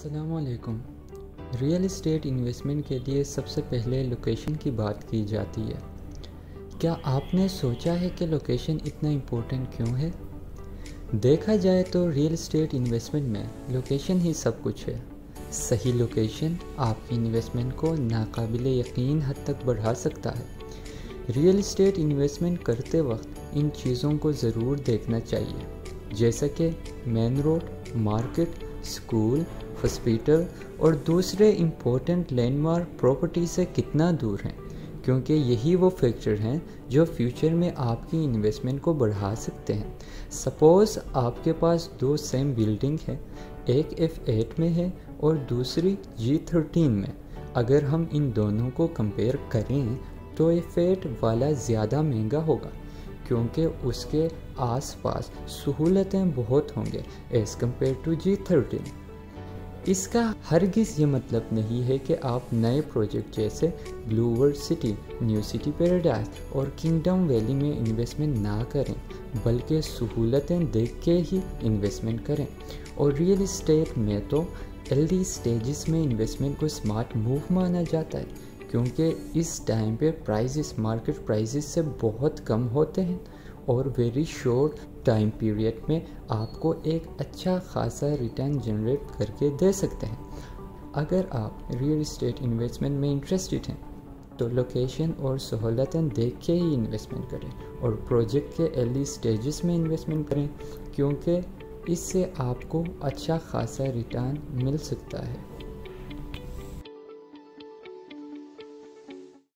अस्सलामुअलैकुम। Real estate investment के लिए सबसे पहले लोकेशन की बात की जाती है। क्या आपने सोचा है कि लोकेशन इतना इम्पोर्टेंट क्यों है? देखा जाए तो रियल इस्टेट इन्वेस्टमेंट में लोकेशन ही सब कुछ है। सही लोकेशन आपकी इन्वेस्टमेंट को नाकाबिले यकीन हद तक बढ़ा सकता है। रियल इस्टेट इन्वेस्टमेंट करते वक्त इन चीज़ों को ज़रूर देखना चाहिए, जैसा कि main road, market, school, hospital और दूसरे इम्पोर्टेंट लैंडमार्क प्रॉपर्टी से कितना दूर हैं, क्योंकि यही वो फैक्टर हैं जो फ्यूचर में आपकी इन्वेस्टमेंट को बढ़ा सकते हैं। सपोज़ आपके पास दो सेम बिल्डिंग है, एक F8 में है और दूसरी G13 में। अगर हम इन दोनों को कंपेयर करें तो F8 वाला ज़्यादा महंगा होगा, क्योंकि उसके आसपास सहूलतें बहुत होंगे एज़ कम्पेयर टू G13। इसका हरगिज़ ये मतलब नहीं है कि आप नए प्रोजेक्ट जैसे blue world city, new city paradise और किंगडम वैली में इन्वेस्टमेंट ना करें, बल्कि सहूलतें देख के ही इन्वेस्टमेंट करें। और रियल इस्टेट में तो अर्ली स्टेजेस में इन्वेस्टमेंट को स्मार्ट मूव माना जाता है, क्योंकि इस टाइम पे प्राइसेस मार्केट प्राइसेस से बहुत कम होते हैं और वेरी शॉर्ट टाइम पीरियड में आपको एक अच्छा खासा रिटर्न जनरेट करके दे सकते हैं। अगर आप रियल इस्टेट इन्वेस्टमेंट में इंटरेस्टेड हैं तो लोकेशन और सहूलतें देख के ही इन्वेस्टमेंट करें और प्रोजेक्ट के अर्ली स्टेजेस में इन्वेस्टमेंट करें, क्योंकि इससे आपको अच्छा खासा रिटर्न मिल सकता है।